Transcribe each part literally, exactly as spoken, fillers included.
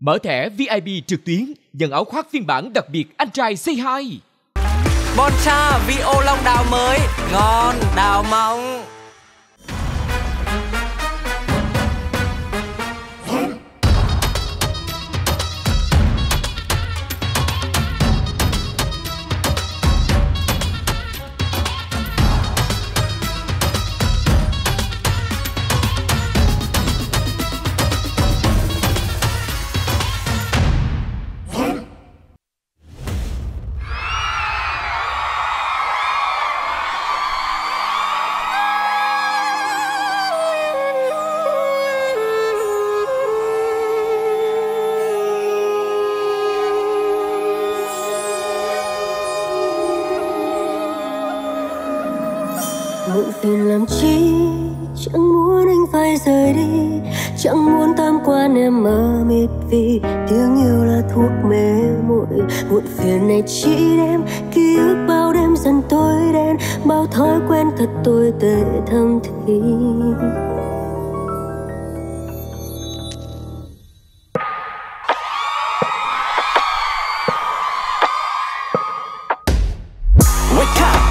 Mở thẻ vi ai pi trực tuyến, nhận áo khoác phiên bản đặc biệt Anh Trai Say Hi. Boncha, vi ô long đào mới, ngon, đào mong. Bận phiền làm chi, chẳng muốn anh phải rời đi, chẳng muốn tam quan em mơ mịt vì tiếng yêu là thuốc mê muội. Muộn phiền này chỉ đem ký ức bao đêm dần tối đen, bao thói quen thật tồi tệ thầm thì.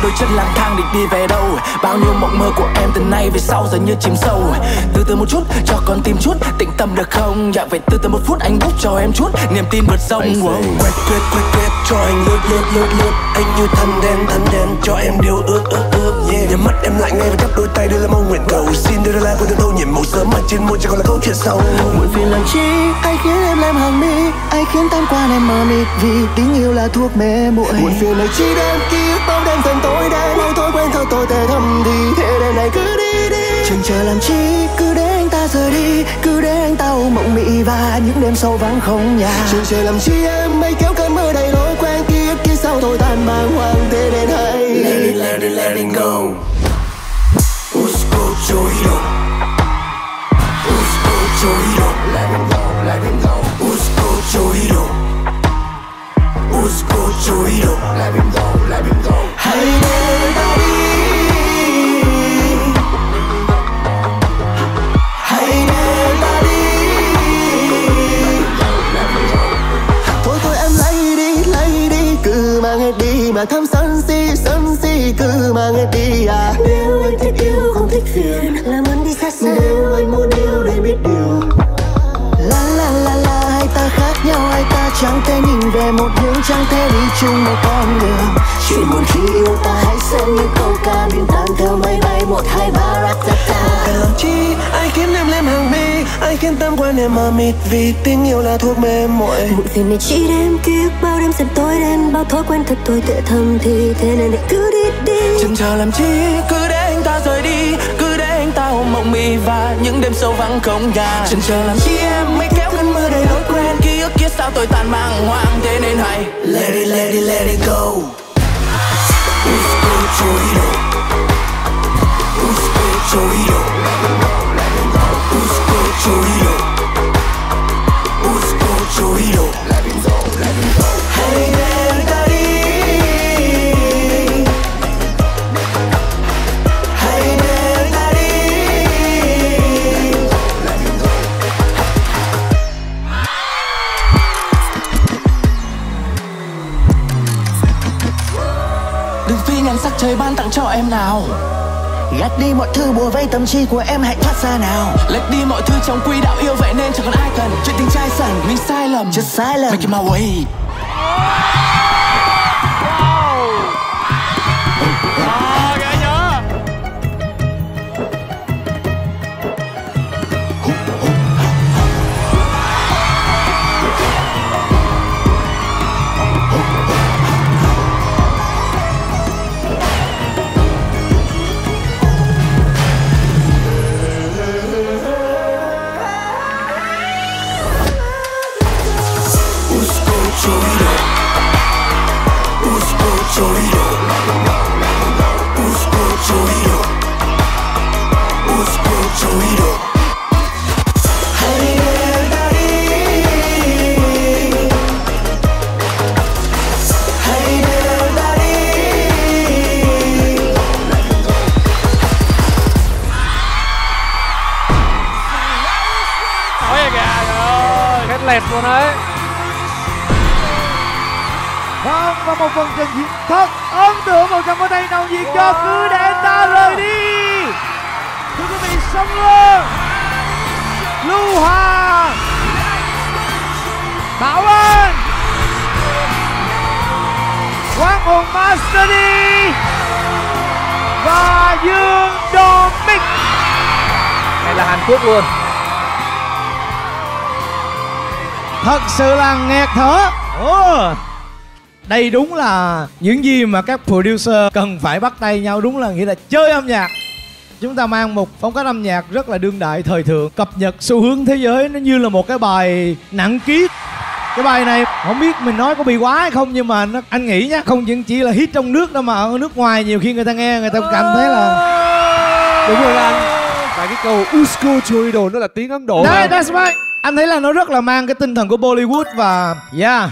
Đôi chân lang thang định đi về đâu, bao nhiêu mộng mơ của em từ nay về sau giờ như chìm sâu. Từ từ một chút cho con tim chút tĩnh tâm được không? Dạ vậy từ từ một phút anh bốc cho em chút niềm tin vượt sông. Quét quét quét quét cho anh lướt lướt lướt lướt, anh như thân đen thân đen cho em điều ước ước ước. Yeah. Nhắm mắt em lại ngay và chắp đôi tay, đây là mong nguyện cầu xin đưa lại với đôi câu nhiệm màu sớm mà trên môi chẳng còn là câu chuyện sâu. Muộn phiền làm chi, ai khiến em làm hàng mi, ai khiến tan qua em mờ mịt vì tình yêu là thuốc mê muội. Muộn phiền này chỉ đem ký bao đêm dần tối. Tôi đã nói thói quen thôi tôi tệ thầm thì thế đêm này cứ đi đi, chần chờ làm chi, cứ để anh ta rời đi, cứ để anh ta ôm mộng mị và những đêm sâu vắng không nhà. Chần chờ làm chi em mây kéo cơn mưa đầy lối quen kia kia sau tôi tan mang hoang thế nên hay. Let it let it let it go. Let's go to you. Let's go to you. Let it go let it go. Let's go to you. Let's go to you. Let him go, let him go. Hãy để ta đi, hãy để ta đi. Thôi thôi em lấy đi, lấy đi, cứ mang hết đi mà thăm sân si, sân si, cứ mang hết đi à. Nếu anh thích yêu không thích phiền, làm ơn đi xa xa. Nếu anh muốn yêu để biết điều. La la la la. Khác nhau ai ta chẳng thể nhìn về một hướng, chẳng thể đi chung một con đường. Chỉ muốn khi yêu ta hãy xem những câu ca biển tan theo máy bay một hai ba ratata. Phải làm chi ai khiến em lem hàng mi, ai khiến tâm quan em mờ mịt vì tình yêu là thuốc mê muội. Muộn phiền này chỉ đêm kia bao đêm dần tối đen, bao thói quen thật tồi tệ thầm thì thế nên hãy cứ đi đi. Chần chờ làm chi, cứ để anh ta rời đi, cứ để anh ta ôm mộng mị và những đêm sâu vắng không nhà. Chần chờ làm chi em mới kéo cơn mưa đầy lối quen kia. Kiếp sao tôi tan mang hoang thế nên hay. Let it, let it, let it go. Let's go to you. Let's go to you. Let's go to you. Let's go to you. Let it go, let it go. Hãy để ta đi, hãy để ta đi. Ngàn sắc trời ban tặng cho em nào, gạt đi mọi thứ bùa vây tâm trí của em hãy thoát ra nào. Lệch đi mọi thứ trong quỹ đạo yêu vậy nên chẳng còn ai cần. Chuyện tình trai sẵn mình sai lầm, just sai lầm. Make it my way. Wow, ghê nhớ. lẹt luôn đấy. Vâng, và một phần trình diễn thật ấn tượng vào trong ở đây nào diện wow. cho Cứ Để Anh Ta Rời Đi. Thưa quý vị, Song Luân, Lou Hoàng, Bảo Anh, Quang Hùng MasterD và Dương Domic. Đây là Hàn Quốc luôn. Thật sự là nghẹt thở. Ồ, đây đúng là những gì mà các producer cần phải bắt tay nhau, đúng là nghĩa là chơi âm nhạc. Chúng ta mang một phong cách âm nhạc rất là đương đại, thời thượng, cập nhật xu hướng thế giới. Nó như là một cái bài nặng ký. Cái bài này không biết mình nói có bị quá hay không, nhưng mà nó, anh nghĩ nhá, không những chỉ là hit trong nước đâu mà ở nước ngoài nhiều khi người ta nghe người ta cảm thấy là đúng rồi anh. Và cái câu Usko Churido nó là tiếng Ấn Độ. Đấy, that's right. Anh thấy là nó rất là mang cái tinh thần của Bollywood và yeah,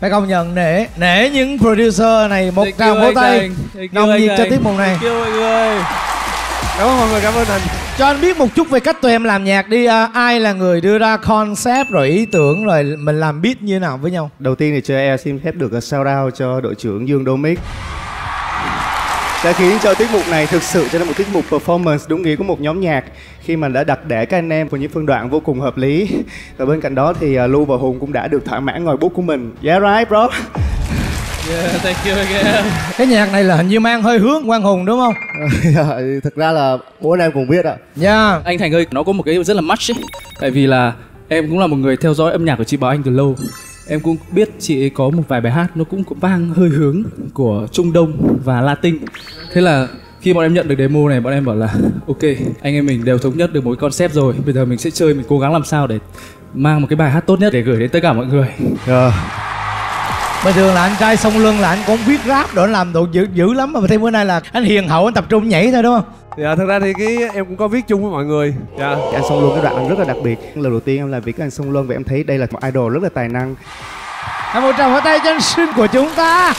phải công nhận nể nể những producer này. Một tràng vỗ tay nồng nhiệt cho tiết mục này. Cảm ơn mọi người, cảm ơn anh. Cho anh biết một chút về cách tụi em làm nhạc đi. À, ai là người đưa ra concept rồi ý tưởng rồi mình làm beat như thế nào với nhau? Đầu tiên thì cho em xin phép được shout out cho đội trưởng Dương Domic đã khiến cho tiết mục này thực sự cho nó một tiết mục performance đúng nghĩa của một nhóm nhạc, khi mà đã đặt để các anh em với những phân đoạn vô cùng hợp lý. Và bên cạnh đó thì Lu và Hùng cũng đã được thỏa mãn ngòi bút của mình. Yeah right bro. Yeah, thank you again. Cái nhạc này là hình như mang hơi hướng Quang Hùng đúng không? Thực ra là bố em cũng biết ạ. Yeah. Anh Thành ơi, nó có một cái rất là match ấy. Tại vì là em cũng là một người theo dõi âm nhạc của chị Bảo Anh từ lâu. Em cũng biết chị ấy có một vài bài hát nó cũng vang hơi hướng của Trung Đông và Latin. Thế là khi bọn em nhận được demo này, bọn em bảo là ok, anh em mình đều thống nhất được một cái concept rồi. Bây giờ mình sẽ chơi, mình cố gắng làm sao để mang một cái bài hát tốt nhất để gửi đến tất cả mọi người. Yeah. Bình thường là anh trai Song Luân là anh cũng viết rap rồi, anh làm đồ dữ dữ lắm, mà thêm bữa nay là anh hiền hậu, anh tập trung nhảy thôi đúng không? Dạ, thật ra thì cái em cũng có viết chung với mọi người. Dạ, anh Song Luân cái đoạn rất là đặc biệt. Lần đầu tiên em làm việc với anh Song Luân và em thấy đây là một idol rất là tài năng. Một tràng vỗ tay cho anh Sinh của chúng ta.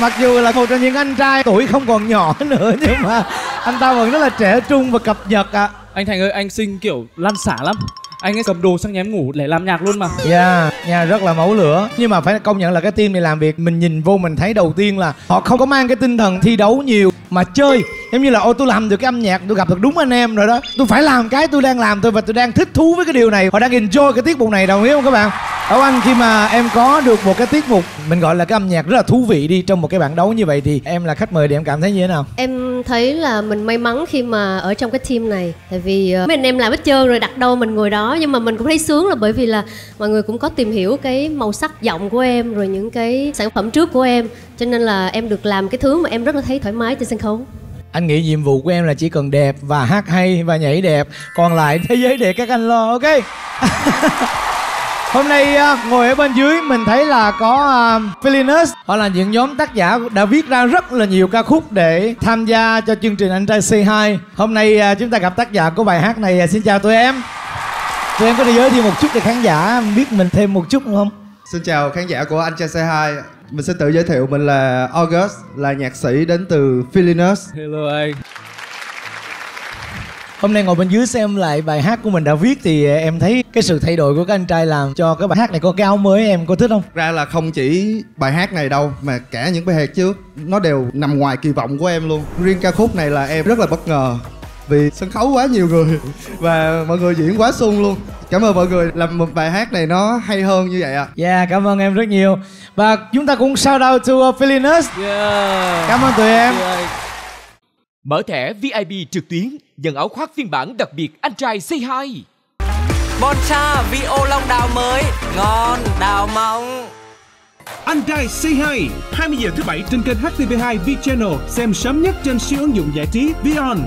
Mặc dù là một trong những anh trai tuổi không còn nhỏ nữa, nhưng mà anh ta vẫn rất là trẻ trung và cập nhật ạ. À. Anh Thành ơi, anh Sinh kiểu lăn xả lắm. Anh ấy cầm đồ sang nhém ngủ để làm nhạc luôn mà. Dạ, yeah, nhà rất là máu lửa. Nhưng mà phải công nhận là cái team này làm việc, mình nhìn vô mình thấy đầu tiên là họ không có mang cái tinh thần thi đấu nhiều mà chơi. Giống như là ô tôi làm được cái âm nhạc, tôi gặp được đúng anh em rồi đó, tôi phải làm cái tôi đang làm tôi và tôi đang thích thú với cái điều này. Họ đang enjoy cái tiết mục này, đồng ý không các bạn? Bảo Anh, khi mà em có được một cái tiết mục mình gọi là cái âm nhạc rất là thú vị đi, trong một cái bảng đấu như vậy thì em là khách mời thì em cảm thấy như thế nào? Em thấy là mình may mắn khi mà ở trong cái team này, tại vì mấy anh em làm hết trơn rồi, đặt đâu mình ngồi đó. Nhưng mà mình cũng thấy sướng là bởi vì là mọi người cũng có tìm hiểu cái màu sắc giọng của em rồi những cái sản phẩm trước của em, cho nên là em được làm cái thứ mà em rất là thấy thoải mái trên sân khấu. Anh nghĩ nhiệm vụ của em là chỉ cần đẹp và hát hay và nhảy đẹp, còn lại thế giới để các anh lo, ok. Hôm nay ngồi ở bên dưới mình thấy là có Philly Ness, họ là những nhóm tác giả đã viết ra rất là nhiều ca khúc để tham gia cho chương trình Anh Trai Say Hi. Hôm nay chúng ta gặp tác giả của bài hát này. Xin chào tụi em. Tụi em có thể giới thiệu một chút để khán giả biết mình thêm một chút đúng không? Xin chào khán giả của Anh Trai Say Hi. Mình sẽ tự giới thiệu, mình là August, là nhạc sĩ đến từ Philly Ness. Hello anh. Hôm nay ngồi bên dưới xem lại bài hát của mình đã viết thì em thấy cái sự thay đổi của các anh trai làm cho cái bài hát này có cái áo mới, em có thích không? Ra là không chỉ bài hát này đâu mà cả những bài hát trước nó đều nằm ngoài kỳ vọng của em luôn. Riêng ca khúc này là em rất là bất ngờ vì sân khấu quá nhiều người và mọi người diễn quá sung luôn. Cảm ơn mọi người làm một bài hát này nó hay hơn như vậy ạ. À. Yeah, cảm ơn em rất nhiều. Và chúng ta cũng shout out to Philly Ness. Yeah. Cảm ơn tụi em. Yeah. Mở thẻ vi ai pi trực tuyến, nhận áo khoác phiên bản đặc biệt Anh Trai Say Hi. Boncha vi ô long đào mới, ngon đào mong. Anh Trai Say Hi, hai mươi giờ thứ bảy trên kênh hát tê vê hai V Channel, xem sớm nhất trên siêu ứng dụng giải trí VieON.